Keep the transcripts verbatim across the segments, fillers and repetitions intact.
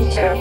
Enter.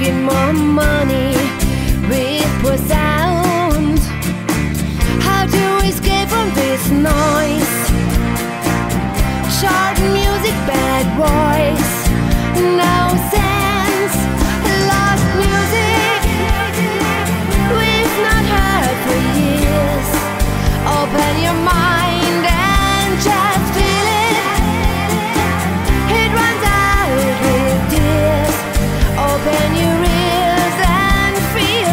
making more money with poor sound. How to escape from this noise? Sharp music, bad voice, no sense, lost music. We've not heard for years. Open your mind and just feel it. It runs out with tears. Open your ears and feel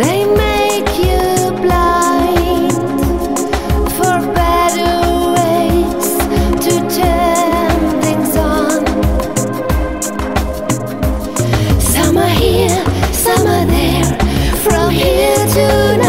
They make you blind. summer there, from here to now.